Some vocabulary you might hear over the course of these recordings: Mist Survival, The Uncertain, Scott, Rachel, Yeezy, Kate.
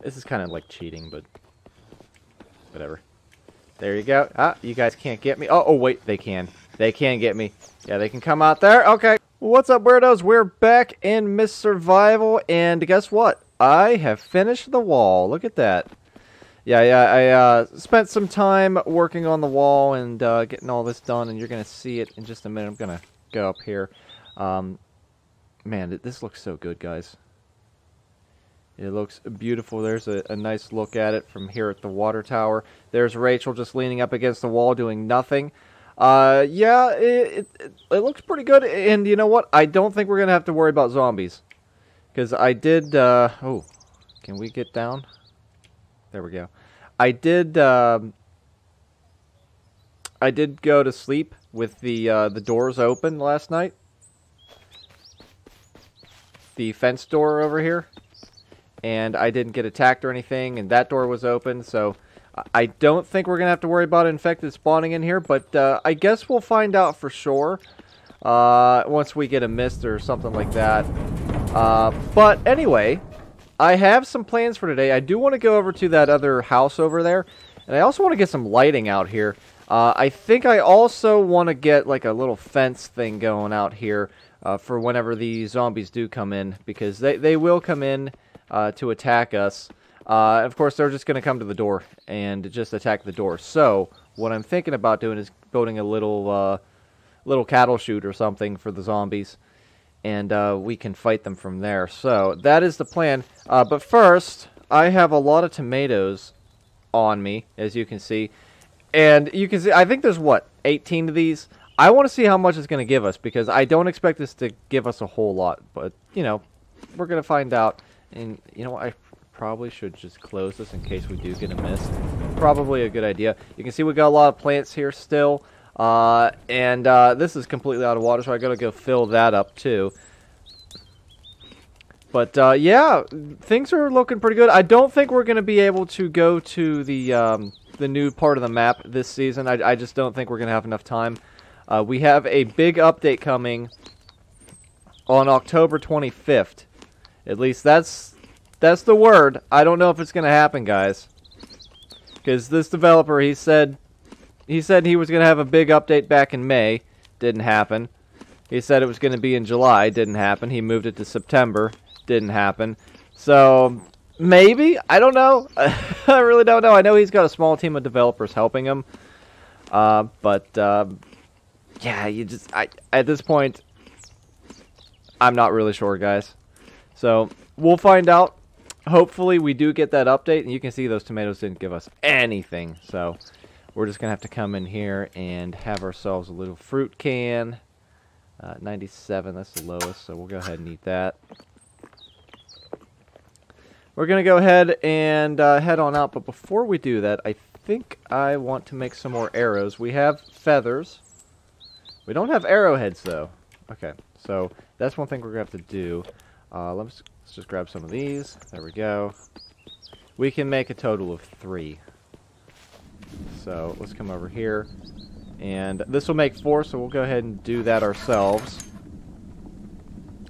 This is kind of like cheating, but whatever. There you go. Ah, you guys can't get me. Oh, wait, they can. They can get me. Yeah, they can come out there. Okay. What's up, weirdos? We're back in Mist Survival, and guess what? I have finished the wall. Look at that. Yeah, I spent some time working on the wall and getting all this done, and you're going to see it in just a minute. I'm going to go up here. Man, this looks so good, guys. It looks beautiful. There's a nice look at it from here at the water tower. There's Rachel just leaning up against the wall doing nothing. Yeah, it looks pretty good. And you know what? I don't think we're going to have to worry about zombies. Because I did... oh, can we get down? There we go. I did go to sleep with the doors open last night. The fence door over here. And I didn't get attacked or anything, and that door was open, so I don't think we're going to have to worry about infected spawning in here, but I guess we'll find out for sure once we get a mist or something like that. But anyway, I have some plans for today. I do want to go over to that other house over there, and I also want to get some lighting out here. I think I also want to get like a little fence thing going out here for whenever the zombies do come in, because they will come in to attack us. Of course, they're just going to come to the door and just attack the door. So what I'm thinking about doing is building a little cattle chute or something for the zombies, and we can fight them from there. So that is the plan. But first, I have a lot of tomatoes on me, as you can see, and you can see I think there's what, 18 of these. I want to see how much it's going to give us, because I don't expect this to give us a whole lot, but you know, we're going to find out. And, you know, I probably should just close this in case we do get a mist. Probably a good idea. You can see we got a lot of plants here still. And this is completely out of water, so I gotta go fill that up, too. But, yeah, things are looking pretty good. I don't think we're gonna be able to go to the new part of the map this season. I just don't think we're gonna have enough time. We have a big update coming on October 25th. At least that's the word. I don't know if it's going to happen, guys. Because this developer, he said he was going to have a big update back in May. Didn't happen. He said it was going to be in July. Didn't happen. He moved it to September. Didn't happen. So, maybe? I don't know. I really don't know. I know he's got a small team of developers helping him. But yeah, you just... at this point, I'm not really sure, guys. So, we'll find out. Hopefully, we do get that update. And you can see those tomatoes didn't give us anything. So, we're just going to have to come in here and have ourselves a little fruit can. 97, that's the lowest. So, we'll go ahead and eat that. We're going to go ahead and head on out. But before we do that, I think I want to make some more arrows. We have feathers. We don't have arrowheads, though. Okay, so that's one thing we're going to have to do. Let's just grab some of these. There we go. We can make a total of 3. So let's come over here. And this will make 4, so we'll go ahead and do that ourselves.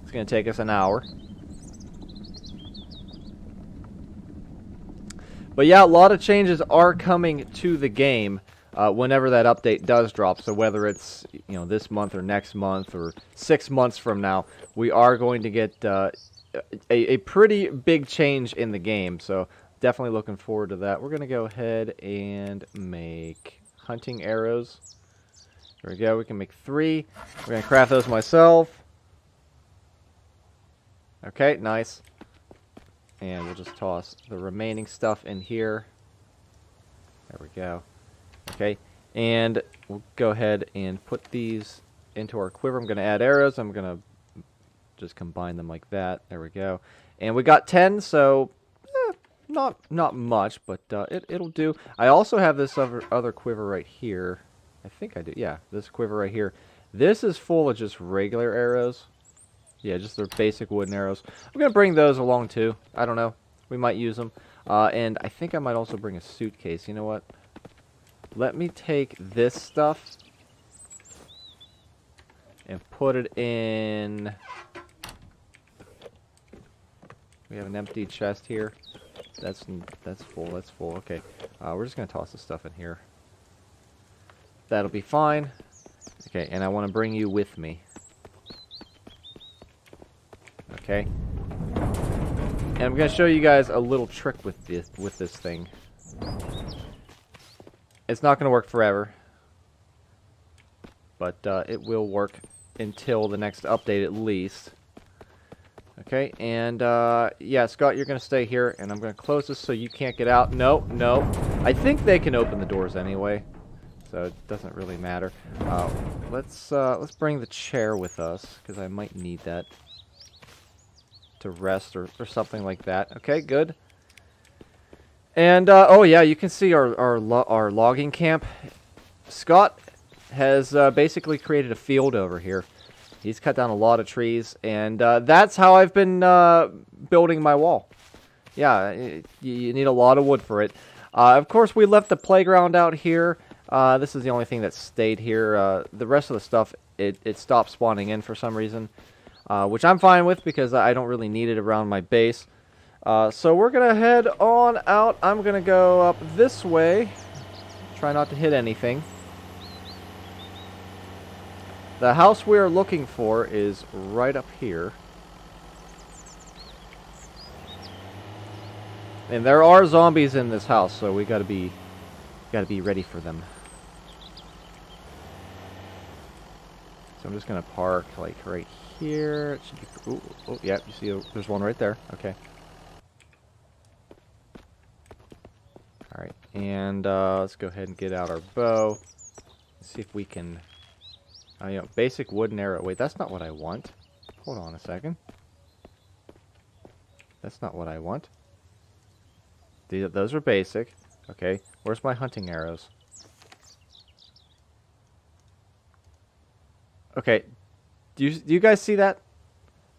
It's going to take us an hour. But yeah, a lot of changes are coming to the game whenever that update does drop. So whether it's, you know, this month or next month or 6 months from now, we are going to get a pretty big change in the game. So definitely looking forward to that. We're going to go ahead and make hunting arrows. There we go. We can make 3. We're going to craft those myself. Okay, nice. And we'll just toss the remaining stuff in here. There we go. Okay, and we'll go ahead and put these into our quiver. I'm going to add arrows. I'm going to just combine them like that. There we go. And we got 10, so not much, but it'll do. I also have this other quiver right here. I think I do. Yeah, this quiver right here. This is full of just regular arrows. Yeah, just their basic wooden arrows. I'm going to bring those along, too. I don't know. We might use them. And I think I might also bring a suitcase. You know what? Let me take this stuff and put it in. We have an empty chest here. That's full. That's full. Okay. We're just gonna toss this stuff in here. That'll be fine. Okay, and I want to bring you with me. Okay. And I'm gonna show you guys a little trick with this thing. It's not gonna work forever, but it will work until the next update at least. Okay, and yeah, Scott, you're going to stay here, and I'm going to close this so you can't get out. No, no. I think they can open the doors anyway, so it doesn't really matter. Let's bring the chair with us, because I might need that to rest or something like that. Okay, good. And, oh yeah, you can see our logging camp. Scott has basically created a field over here. He's cut down a lot of trees, and that's how I've been building my wall. Yeah, you need a lot of wood for it. Of course, we left the playground out here. This is the only thing that stayed here. The rest of the stuff, it stopped spawning in for some reason, which I'm fine with because I don't really need it around my base. So we're going to head on out. I'm going to go up this way. Try not to hit anything. The house we are looking for is right up here. And there are zombies in this house, so we gotta be ready for them. So I'm just gonna park like right here. It should be, ooh, oh yeah, you see there's one right there. Okay. Alright, and let's go ahead and get out our bow. Let's see if we can you know, basic wooden arrow. Wait, that's not what I want. Hold on a second. That's not what I want. Those are basic. Okay, where's my hunting arrows? Okay, do you guys see that?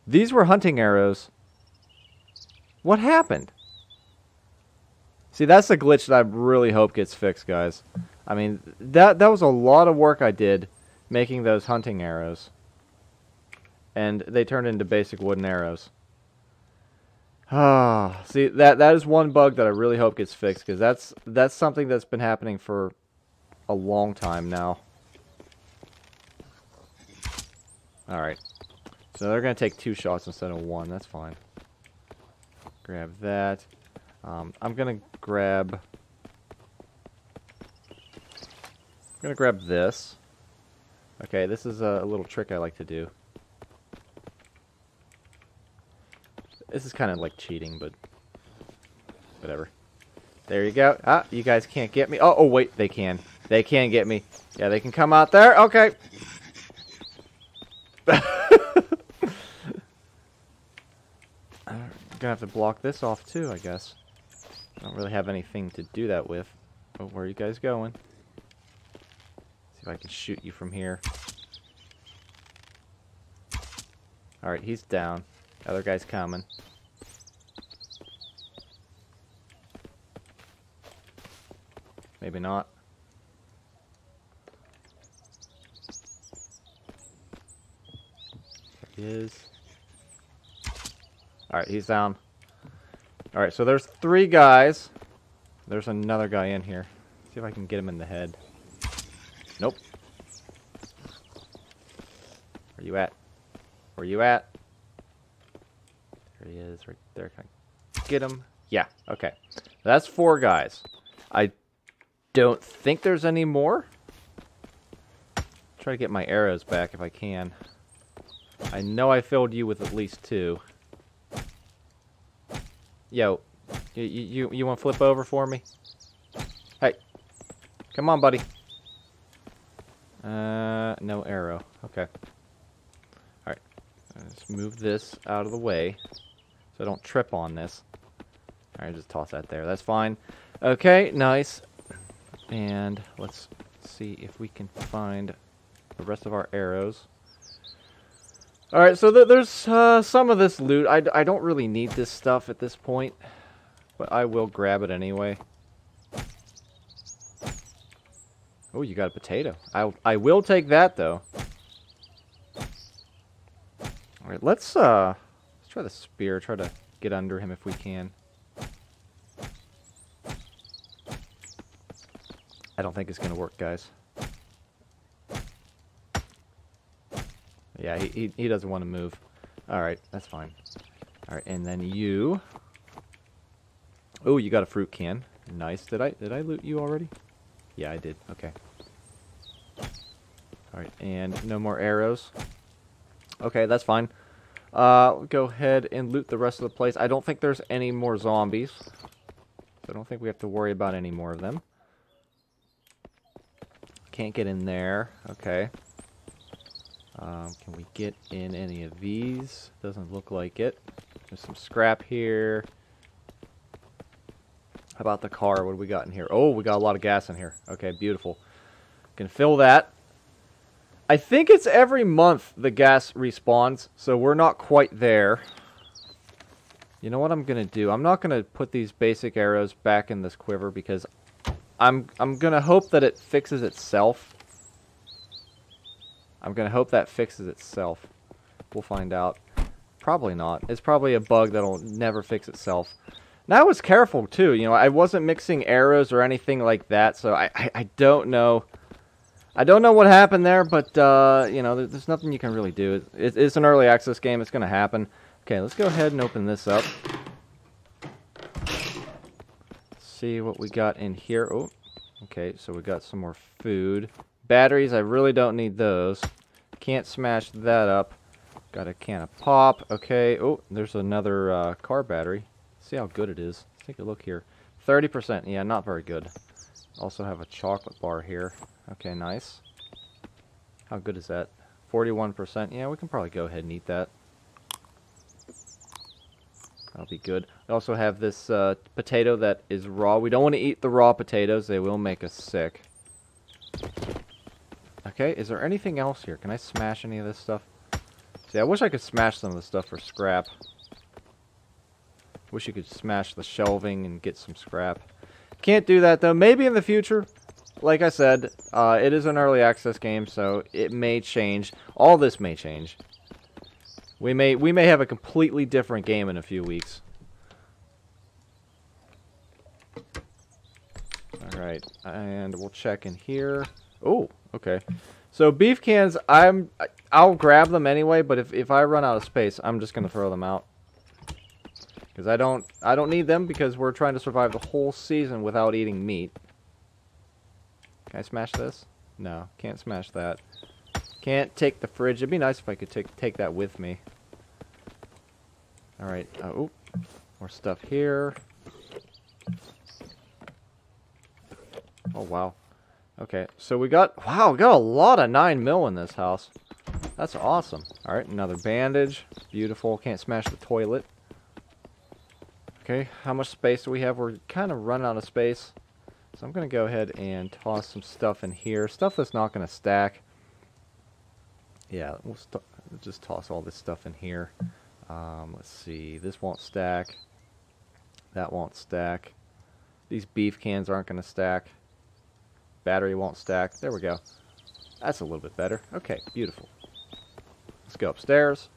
These were hunting arrows. What happened? See, that's a glitch that I really hope gets fixed, guys. I mean, that was a lot of work I did making those hunting arrows, and they turned into basic wooden arrows. Ah, see, that is one bug that I really hope gets fixed, because that's something that's been happening for a long time now. All right, so they're gonna take two shots instead of one. That's fine. Grab that. I'm gonna grab. I'm gonna grab this. Okay, this is a little trick I like to do. This is kind of like cheating, but whatever. There you go. Ah, you guys can't get me. Oh, wait, they can. They can get me. Yeah, they can come out there. Okay. I'm gonna have to block this off too, I guess. I don't really have anything to do that with. Oh, where are you guys going? If I can shoot you from here. Alright, he's down. The other guy's coming. Maybe not. There he is. Alright, he's down. Alright, so there's three guys. There's another guy in here. Let's see if I can get him in the head. Nope. Where you at? Where you at? There he is, right there. Can I get him? Yeah, okay. That's four guys. I don't think there's any more. Try to get my arrows back if I can. I know I filled you with at least two. Yo, you want to flip over for me? Hey, come on, buddy. No arrow. Okay. Alright. Let's move this out of the way so I don't trip on this. Alright, just toss that there. That's fine. Okay, nice. And let's see if we can find the rest of our arrows. Alright, so there's some of this loot. I don't really need this stuff at this point, but I will grab it anyway. Oh, you got a potato. I will take that though. All right, let's try the spear. Try to get under him if we can. I don't think it's going to work, guys. Yeah, he doesn't want to move. All right, that's fine. All right, and then you. Oh, you got a fruit can. Nice. Did I loot you already? Yeah, I did. Okay. All right, and no more arrows. Okay, that's fine. We'll go ahead and loot the rest of the place. I don't think there's any more zombies. I don't think we have to worry about any more of them. Can't get in there. Okay. Can we get in any of these? Doesn't look like it. There's some scrap here. How about the car? What do we got in here? Oh, we got a lot of gas in here. Okay, beautiful. Can fill that. I think it's every month the gas respawns, so we're not quite there. You know what I'm going to do? I'm not going to put these basic arrows back in this quiver because I'm going to hope that it fixes itself. I'm going to hope that fixes itself. We'll find out. Probably not. It's probably a bug that'll never fix itself. And I was careful, too. You know, I wasn't mixing arrows or anything like that, so I don't know. I don't know what happened there, but, you know, there's nothing you can really do. It's an early access game. It's going to happen. Okay, let's go ahead and open this up. Let's see what we got in here. Oh, okay, so we got some more food. Batteries, I really don't need those. Can't smash that up. Got a can of pop. Okay. Oh, there's another car battery. See how good it is. Let's take a look here. 30%. Yeah, not very good. Also have a chocolate bar here. Okay, nice. How good is that? 41%. Yeah, we can probably go ahead and eat that. That'll be good. I also have this potato that is raw. We don't want to eat the raw potatoes. They will make us sick. Okay, is there anything else here? Can I smash any of this stuff? See, I wish I could smash some of this stuff for scrap. Wish you could smash the shelving and get some scrap. Can't do that, though. Maybe in the future. Like I said, it is an early access game, so it may change. All this may change. We may have a completely different game in a few weeks. All right, and we'll check in here. Oh, okay. So beef cans, I'll grab them anyway, but if I run out of space, I'm just gonna throw them out because I don't need them because we're trying to survive the whole season without eating meat. Can I smash this? No, can't smash that. Can't take the fridge. It'd be nice if I could take that with me. All right. Oh, more stuff here. Oh wow. Okay, so we got, wow, we got a lot of 9 mil in this house. That's awesome. All right, another bandage. Beautiful. Can't smash the toilet. Okay, how much space do we have? We're kind of running out of space. So I'm going to go ahead and toss some stuff in here. Stuff that's not going to stack. Yeah, we'll just toss all this stuff in here. Let's see. This won't stack. That won't stack. These beef cans aren't going to stack. Battery won't stack. There we go. That's a little bit better. Okay, beautiful. Let's go upstairs.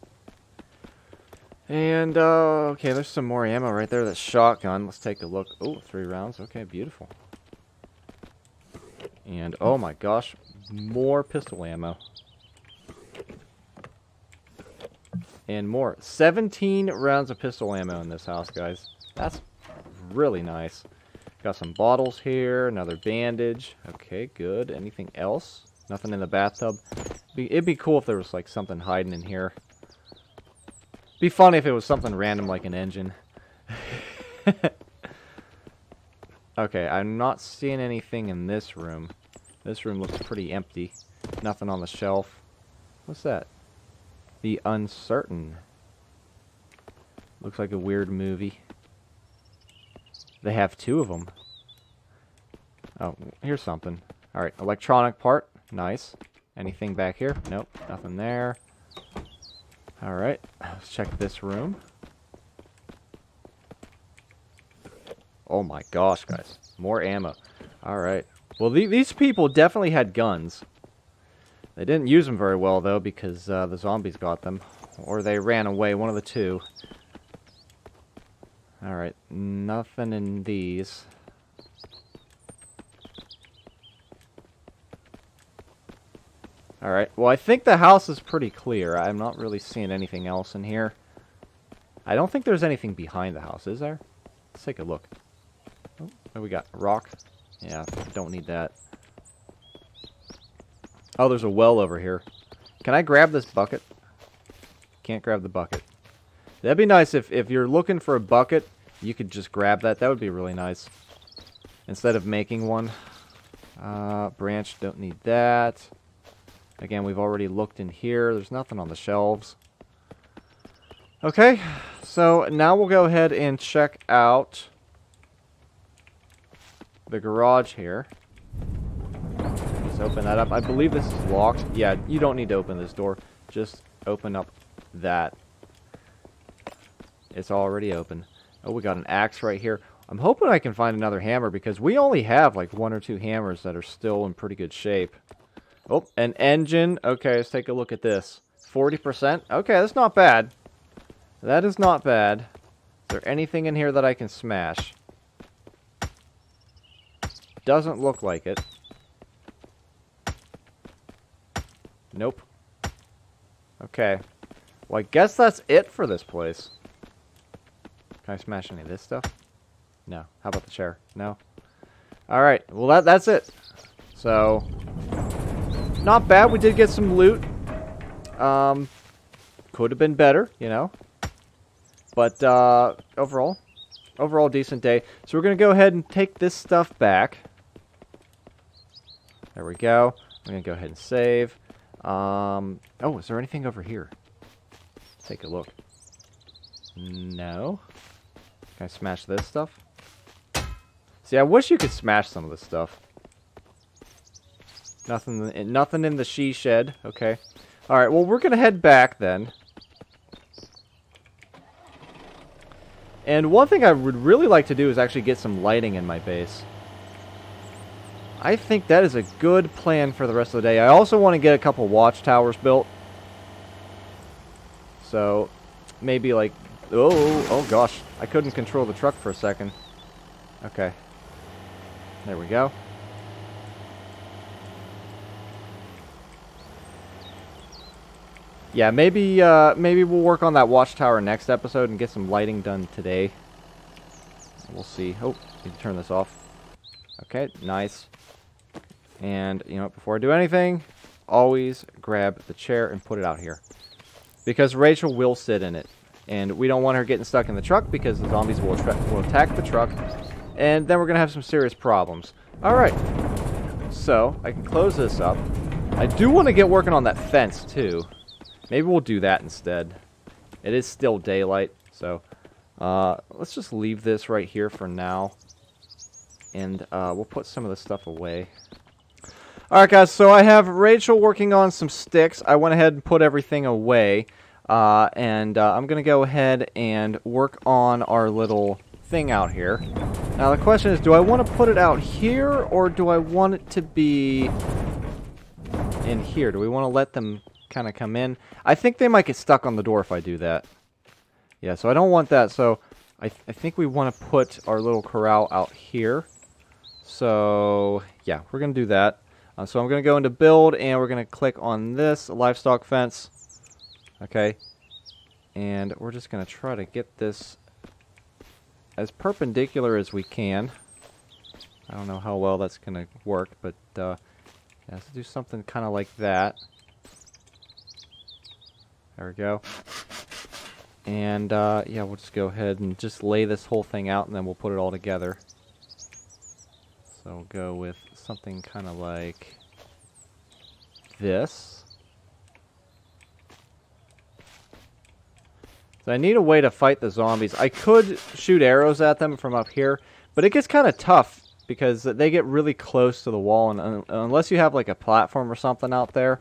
And, okay, there's some more ammo right there. That shotgun. Let's take a look. Oh, 3 rounds. Okay, beautiful. And, oh my gosh, more pistol ammo. And more. 17 rounds of pistol ammo in this house, guys. That's really nice. Got some bottles here, another bandage. Okay, good. Anything else? Nothing in the bathtub. It'd be cool if there was like something hiding in here. Be funny if it was something random like an engine. Okay, I'm not seeing anything in this room. This room looks pretty empty. Nothing on the shelf. What's that? The Uncertain. Looks like a weird movie. They have 2 of them. Oh, here's something. All right, electronic part. Nice. Anything back here? Nope, nothing there. All right, let's check this room. Oh my gosh, guys. More ammo. All right. Well, these people definitely had guns. They didn't use them very well, though, because the zombies got them. Or they ran away, one of the two. All right, nothing in these. Alright, well I think the house is pretty clear. I'm not really seeing anything else in here. I don't think there's anything behind the house, is there? Let's take a look. Oh, what do we got? A rock? Yeah, don't need that. Oh, there's a well over here. Can I grab this bucket? Can't grab the bucket. That'd be nice if you're looking for a bucket, you could just grab that. That would be really nice. Instead of making one. Branch, don't need that. Again, we've already looked in here. There's nothing on the shelves. Okay, so now we'll go ahead and check out the garage here. Let's open that up. I believe this is locked. Yeah, you don't need to open this door. Just open up that. It's already open. Oh, we got an axe right here. I'm hoping I can find another hammer because we only have like 1 or 2 hammers that are still in pretty good shape. Oh, an engine. Okay, let's take a look at this. 40%. Okay, that's not bad. That is not bad. Is there anything in here that I can smash? Doesn't look like it. Nope. Okay. Well, I guess that's it for this place. Can I smash any of this stuff? No. How about the chair? No. Alright. Well, that's it. So, not bad. We did get some loot. Could have been better, you know. But overall decent day. So we're going to go ahead and take this stuff back. There we go. I'm going to go ahead and save. Oh, is there anything over here? Let's take a look. No. Can I smash this stuff? See, I wish you could smash some of this stuff. Nothing in the she shed. Okay. All right, well, we're going to head back then. And one thing I would really like to do is actually get some lighting in my base. I think that is a good plan for the rest of the day. I also want to get a couple watchtowers built. So, maybe like... Oh gosh. I couldn't control the truck for a second. Okay. There we go. Yeah, maybe we'll work on that watchtower next episode and get some lighting done today. We'll see. Oh, need to turn this off. Okay, nice. And, you know, before I do anything, always grab the chair and put it out here. Because Rachel will sit in it. And we don't want her getting stuck in the truck because the zombies will attack the truck. And then we're going to have some serious problems. Alright. So, I can close this up. I do want to get working on that fence, too. Maybe we'll do that instead. It is still daylight, so let's just leave this right here for now. And we'll put some of this stuff away. Alright guys, so I have Rachel working on some sticks. I went ahead and put everything away. And I'm going to go ahead and work on our little thing out here. Now the question is, do I want to put it out here, or do I want it to be in here? Do we want to let them... kind of come in. I think they might get stuck on the door if I do that. Yeah, so I don't want that. So I think we want to put our little corral out here. So yeah, we're going to do that. So I'm going to go into build and we're going to click on this livestock fence. Okay. And we're just going to try to get this as perpendicular as we can. I don't know how well that's going to work, but yeah, let's do something kind of like that. There we go. And, yeah, we'll just go ahead and just lay this whole thing out, and then we'll put it all together. So we'll go with something kind of like this. So I need a way to fight the zombies. I could shoot arrows at them from up here, but it gets kind of tough because they get really close to the wall, and unless you have, like, a platform or something out there,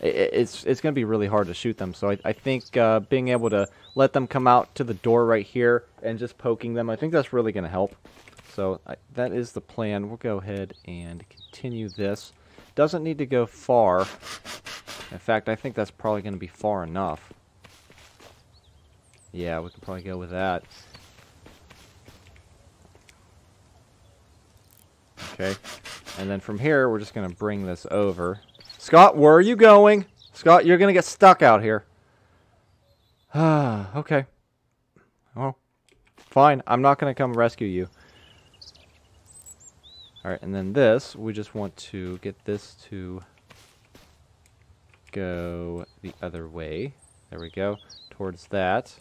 it's going to be really hard to shoot them. So I think being able to let them come out to the door right here and just poking them, I think that's really going to help. So that is the plan. We'll go ahead and continue this. Doesn't need to go far. In fact, I think that's probably going to be far enough. Yeah, we can probably go with that. Okay. And then from here, we're just going to bring this over. Scott, where are you going? Scott, you're going to get stuck out here. Okay. Well, fine. I'm not going to come rescue you. Alright, and then this, we just want to get this to go the other way. There we go. Towards that.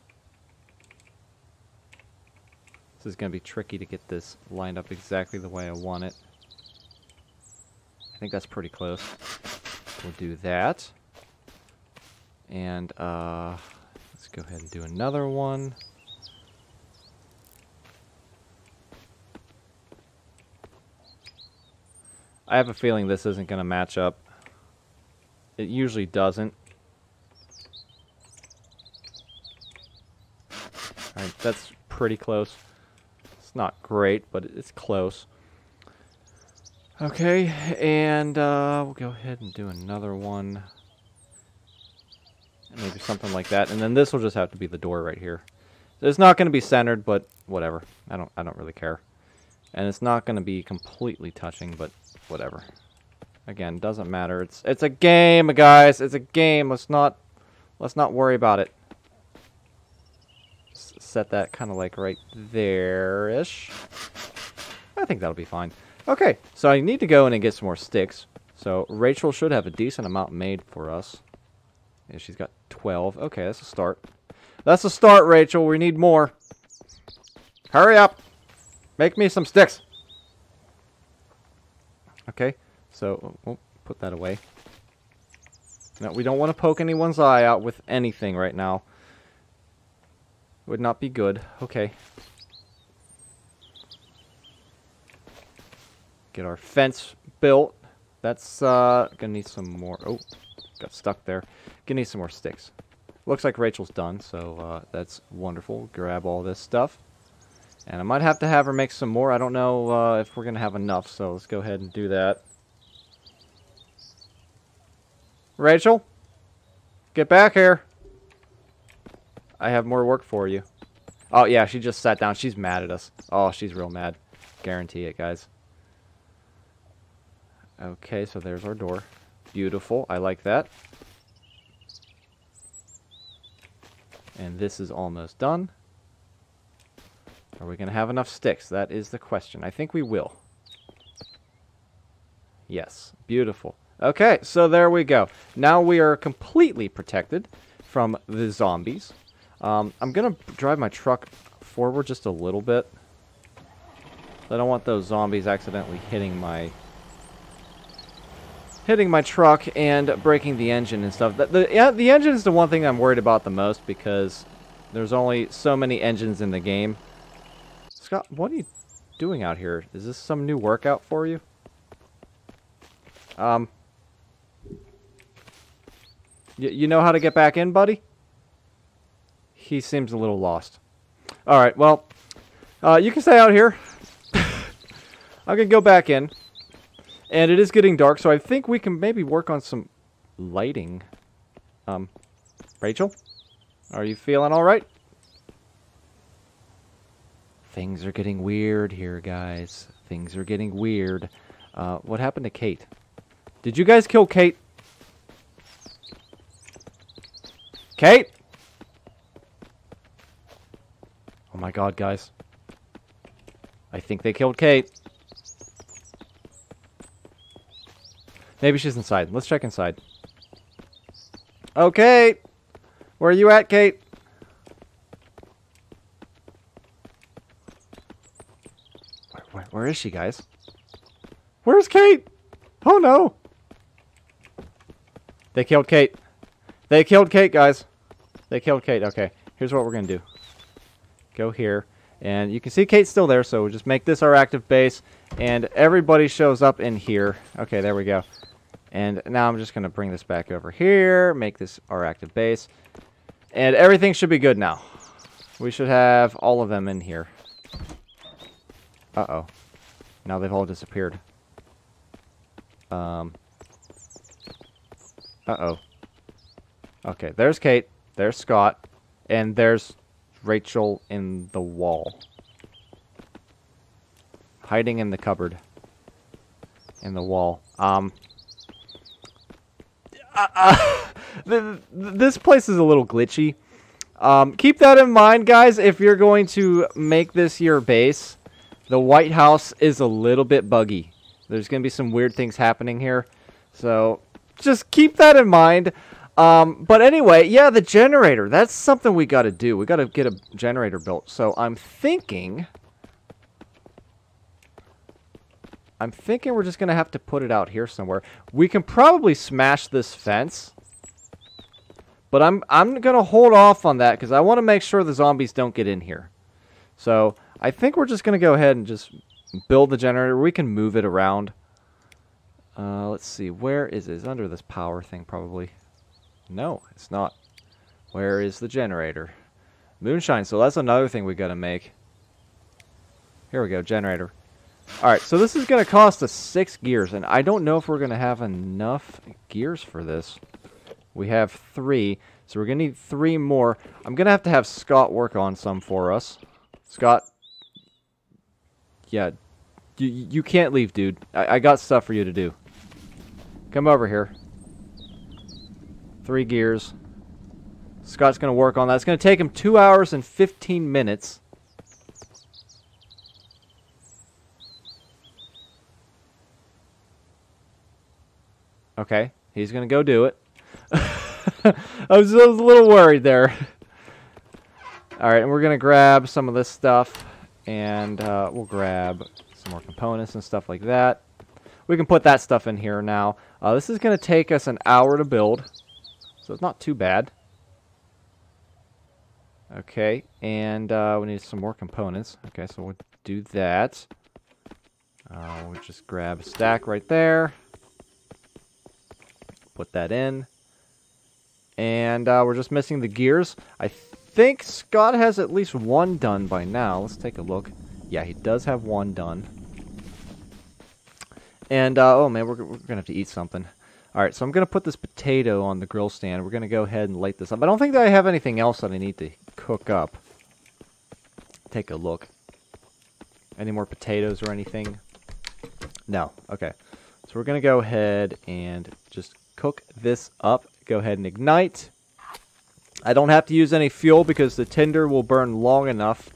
This is going to be tricky to get this lined up exactly the way I want it. I think that's pretty close. We'll do that. And let's go ahead and do another one. I have a feeling this isn't going to match up. It usually doesn't. Alright, that's pretty close. It's not great, but it's close. Okay, and we'll go ahead and do another one. Maybe something like that. And then this will just have to be the door right here. It's not going to be centered, but whatever. I don't really care. And it's not going to be completely touching, but whatever. Again, doesn't matter. It's a game, guys. It's a game. Let's not worry about it. Just set that kind of like right there-ish. I think that'll be fine. Okay, so I need to go in and get some more sticks. So Rachel should have a decent amount made for us. Yeah, she's got 12. Okay, that's a start. That's a start, Rachel. We need more. Hurry up. Make me some sticks. Okay, so we'll put that away. Now, we don't want to poke anyone's eye out with anything right now. Would not be good. Okay. Get our fence built. That's gonna need some more. Oh, got stuck there. Gonna need some more sticks. Looks like Rachel's done, so that's wonderful. Grab all this stuff. And I might have to have her make some more. I don't know if we're going to have enough, so let's go ahead and do that. Rachel, get back here. I have more work for you. Oh, yeah, she just sat down. She's mad at us. Oh, she's real mad. Guarantee it, guys. Okay, so there's our door. Beautiful. I like that. And this is almost done. Are we going to have enough sticks? That is the question. I think we will. Yes. Beautiful. Okay, so there we go. Now we are completely protected from the zombies. I'm going to drive my truck forward just a little bit. I don't want those zombies accidentally hitting my truck and breaking the engine and stuff. The engine is the one thing I'm worried about the most because there's only so many engines in the game. Scott, what are you doing out here? Is this some new workout for you? You know how to get back in, buddy? He seems a little lost. Alright, well, you can stay out here. I'm going to go back in. And it is getting dark, so I think we can maybe work on some lighting. Rachel? Are you feeling alright? Things are getting weird here, guys. Things are getting weird. What happened to Kate? Did you guys kill Kate? Kate? Oh my god, guys. I think they killed Kate. Maybe she's inside. Let's check inside. Oh, Kate! Where are you at, Kate? Where is she, guys? Where's Kate? Oh, no. They killed Kate. They killed Kate, guys. They killed Kate. Okay, here's what we're going to do. Go here. And you can see Kate's still there, so we'll just make this our active base. And everybody shows up in here. Okay, there we go. And now I'm just going to bring this back over here. Make this our active base. And everything should be good now. We should have all of them in here. Uh-oh. Now they've all disappeared. Uh-oh. Okay, there's Kate, there's Scott, and there's Rachel in the wall. Hiding in the cupboard. In the wall. This place is a little glitchy. Keep that in mind, guys, if you're going to make this your base. The White House is a little bit buggy. There's going to be some weird things happening here. So, just keep that in mind. But anyway, yeah, the generator. That's something we got to do. We got to get a generator built. So, I'm thinking we're just going to have to put it out here somewhere. We can probably smash this fence. But I'm going to hold off on that because I want to make sure the zombies don't get in here. So, I think we're just going to go ahead and just build the generator. We can move it around. Let's see. Where is it? It's under this power thing, probably. No, it's not. Where is the generator? Moonshine. So that's another thing we got to make. Here we go. Generator. Alright, so this is going to cost us 6 gears. And I don't know if we're going to have enough gears for this. We have 3. So we're going to need 3 more. I'm going to have Scott work on some for us. Scott. Yeah. You can't leave, dude. I got stuff for you to do. Come over here. 3 gears. Scott's going to work on that. It's going to take him 2 hours and 15 minutes. Okay. He's going to go do it. I was a little worried there. Alright, and we're going to grab some of this stuff. And we'll grab some more components and stuff like that. We can put that stuff in here now. This is going to take us 1 hour to build. So it's not too bad. Okay, and we need some more components. Okay, so we'll do that. We'll just grab a stack right there. Put that in. And we're just missing the gears. I think Scott has at least 1 done by now. Let's take a look. Yeah, he does have 1 done. And, oh man, we're going to have to eat something. Alright, so I'm going to put this potato on the grill stand. We're going to go ahead and light this up. I don't think that I have anything else that I need to cook up. Take a look. Any more potatoes or anything? No. Okay. So we're going to go ahead and just cook this up. Go ahead and ignite. I don't have to use any fuel because the tinder will burn long enough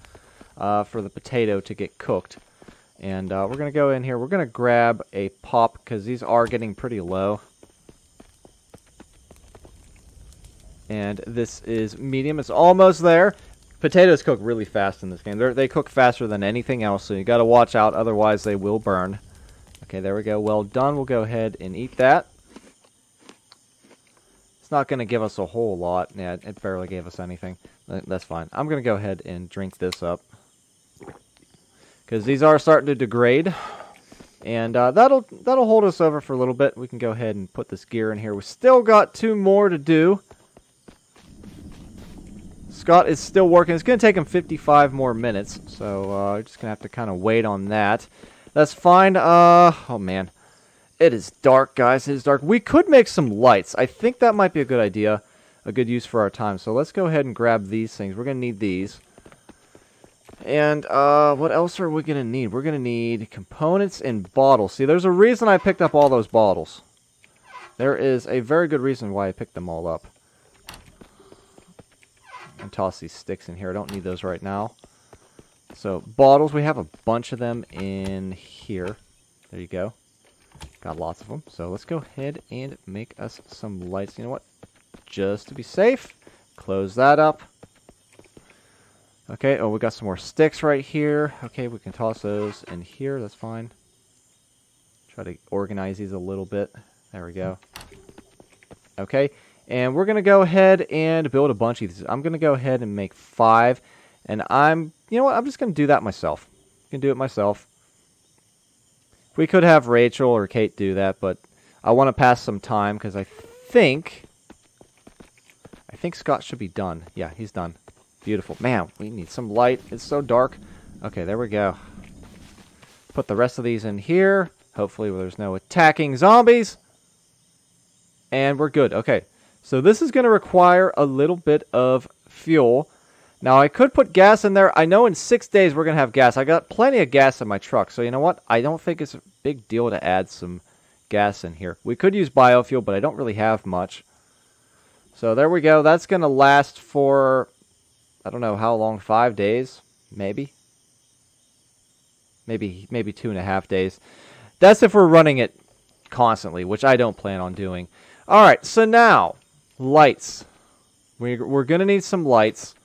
for the potato to get cooked. And we're going to go in here. We're going to grab a pop because these are getting pretty low. And this is medium. It's almost there. Potatoes cook really fast in this game. They cook faster than anything else, so you got to watch out. Otherwise, they will burn. Okay, there we go. Well done. We'll go ahead and eat that. It's not going to give us a whole lot. Yeah, it barely gave us anything. That's fine. I'm going to go ahead and drink this up. Because these are starting to degrade. And that'll hold us over for a little bit. We can go ahead and put this gear in here. We still got 2 more to do. Scott is still working. It's going to take him 55 more minutes. So we're just going to have to kind of wait on that. That's fine. Oh, man. It is dark, guys. It is dark. We could make some lights. I think that might be a good idea, a good use for our time. So let's go ahead and grab these things. We're going to need these. And what else are we going to need? We're going to need components and bottles. See, there's a reason I picked up all those bottles. There is a very good reason why I picked them all up. And toss these sticks in here. I don't need those right now. So bottles, we have a bunch of them in here. There you go. Got lots of them, so let's go ahead and make us some lights. You know what? Just to be safe, close that up. Okay, oh, we got some more sticks right here. Okay, we can toss those in here. That's fine. Try to organize these a little bit. There we go. Okay, and we're going to go ahead and build a bunch of these. I'm going to go ahead and make 5, and you know what? I'm just going to do that myself. I'm going to do it myself. We could have Rachel or Kate do that, but I want to pass some time because I think Scott should be done. Yeah, he's done. Beautiful. Man, we need some light. It's so dark. Okay, there we go. Put the rest of these in here. Hopefully there's no attacking zombies. And we're good. Okay, so this is going to require a little bit of fuel. Now, I could put gas in there. I know in 6 days we're going to have gas. I got plenty of gas in my truck. So, you know what? I don't think it's a big deal to add some gas in here. We could use biofuel, but I don't really have much. So there we go. That's going to last for, I don't know how long, 5 days, maybe. Maybe 2.5 days. That's if we're running it constantly, which I don't plan on doing. All right, so now, lights. We're going to need some lights.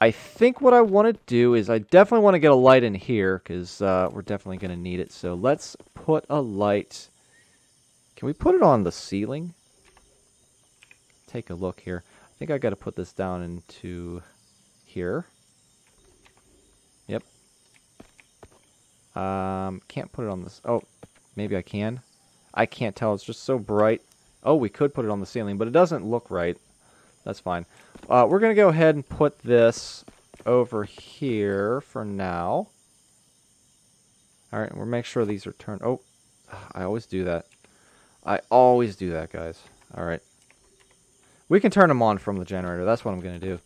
I think what I want to do is I definitely want to get a light in here because we're definitely going to need it. So let's put a light. Can we put it on the ceiling? Take a look here. I think I got to put this down into here. Yep. Can't put it on this. Oh, maybe I can. I can't tell. It's just so bright. Oh, we could put it on the ceiling, but it doesn't look right. That's fine. We're going to go ahead and put this over here for now. All right, we'll make sure these are turned. Oh, I always do that. I always do that, guys. All right. We can turn them on from the generator. That's what I'm going to do.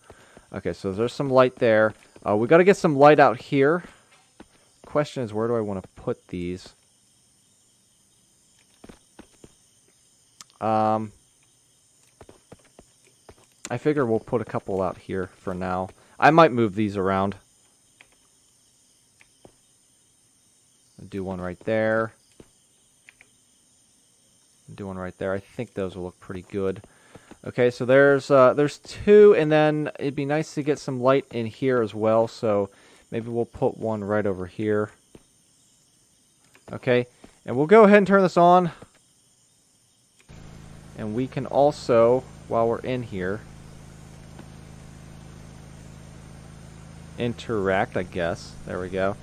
Okay, so there's some light there. We got to get some light out here. Question is, where do I want to put these? I figure we'll put a couple out here for now. I might move these around. I'll do one right there. I'll do one right there. I think those will look pretty good. Okay, so there's two, and then it'd be nice to get some light in here as well. So maybe we'll put one right over here. Okay, and we'll go ahead and turn this on. And we can also, while we're in here, interact, I guess. There we go.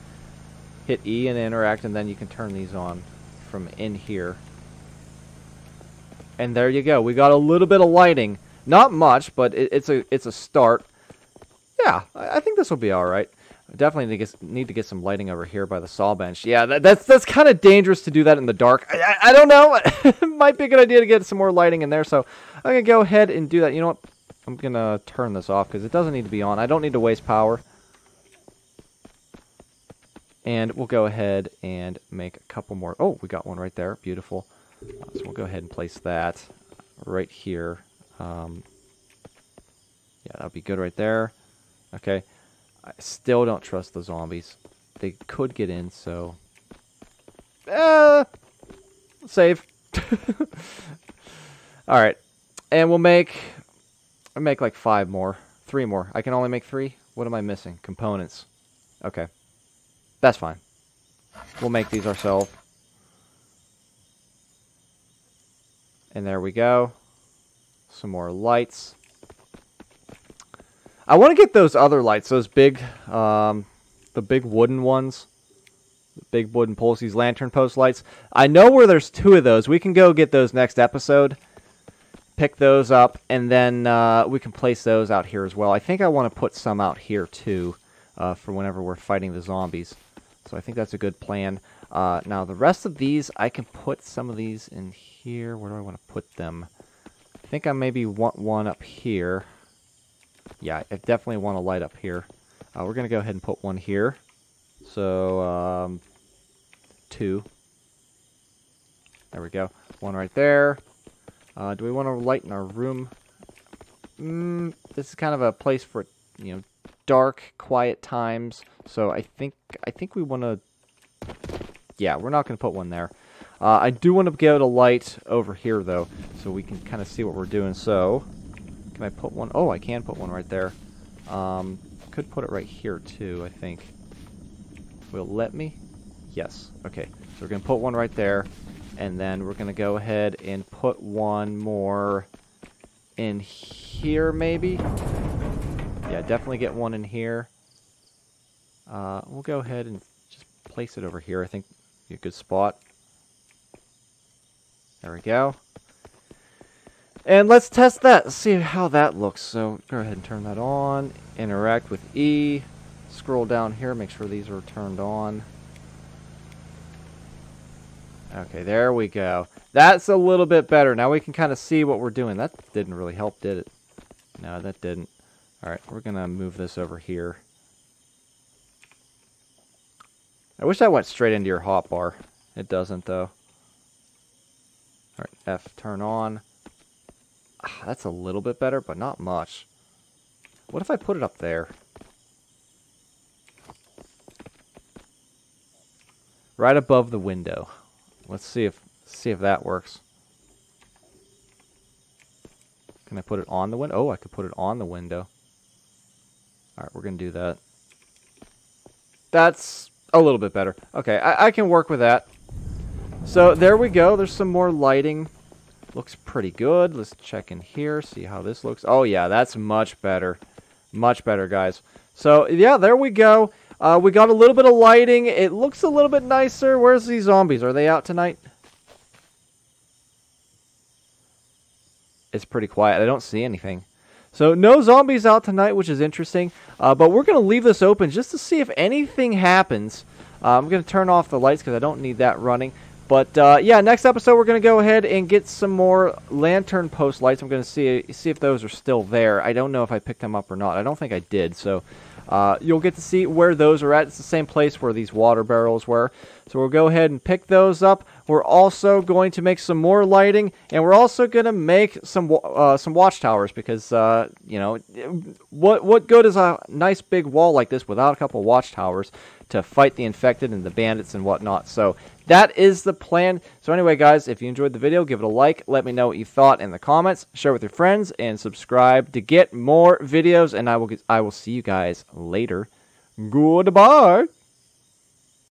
Hit E and interact, and then you can turn these on from in here. And there you go. We got a little bit of lighting. Not much, but it's a start. Yeah, I think this will be all right. I definitely need to get some lighting over here by the saw bench. Yeah, that's kind of dangerous to do that in the dark. I don't know. It might be a good idea to get some more lighting in there, so I'm going to go ahead and do that. You know what? I'm going to turn this off because it doesn't need to be on. I don't need to waste power. And we'll go ahead and make a couple more. Oh, we got one right there. Beautiful. So we'll go ahead and place that right here. Yeah, that'll be good right there. Okay. I still don't trust the zombies. They could get in, so... save. Alright. And we'll make... I'll make like 5 more. 3 more. I can only make 3? What am I missing? Components. Okay. That's fine. We'll make these ourselves. And there we go. Some more lights. I want to get those other lights, those big, the big wooden ones, the big wooden poles, these lantern post lights. I know where there's 2 of those. We can go get those next episode, pick those up, and then we can place those out here as well. I think I want to put some out here too for whenever we're fighting the zombies. So I think that's a good plan. Now the rest of these, I can put some of these in here. Where do I want to put them? I think I maybe want one up here. Yeah, I definitely want to light up here. We're going to go ahead and put one here. So, 2. There we go. One right there. Do we want to light in our room? This is kind of a place for, you know, dark, quiet times. So I think we want to... Yeah, we're not going to put one there. I do want to be able to light over here, though, so we can kind of see what we're doing. So... Can I put one? Oh, I can put one right there. Could put it right here too, I think. Will it let me? Yes. Okay. So we're going to put one right there. And then we're going to go ahead and put one more in here maybe. Yeah, definitely get one in here. We'll go ahead and just place it over here. I think a good spot. There we go. And let's test that, see how that looks. So go ahead and turn that on, interact with E, scroll down here, make sure these are turned on. Okay, there we go. That's a little bit better. Now we can kind of see what we're doing. That didn't really help, did it? No, that didn't. All right, we're going to move this over here. I wish that went straight into your hotbar. It doesn't, though. All right, F, turn on. Ah, that's a little bit better, but not much. What if I put it up there? Right above the window. Let's see if that works. Can I put it on the window? Oh, I could put it on the window. All right, we're going to do that. That's a little bit better. Okay, I can work with that. So there we go. There's some more lighting. Looks pretty good. Let's check in here, see how this looks. Oh, yeah, that's much better. Much better, guys. So, yeah, there we go. We got a little bit of lighting. It looks a little bit nicer. Where's these zombies? Are they out tonight? It's pretty quiet. I don't see anything. So no zombies out tonight, which is interesting. But we're going to leave this open just to see if anything happens. I'm going to turn off the lights because I don't need that running. But yeah, next episode we're going to go ahead and get some more lantern post lights. I'm going to see if those are still there. I don't know if I picked them up or not. I don't think I did. So you'll get to see where those are at. It's the same place where these water barrels were. So we'll go ahead and pick those up. We're also going to make some more lighting, and we're also going to make some watchtowers because, you know, what good is a nice big wall like this without a couple watchtowers to fight the infected and the bandits and whatnot? So that is the plan. So anyway, guys, if you enjoyed the video, give it a like. Let me know what you thought in the comments. Share with your friends and subscribe to get more videos, and I will see you guys later. Goodbye.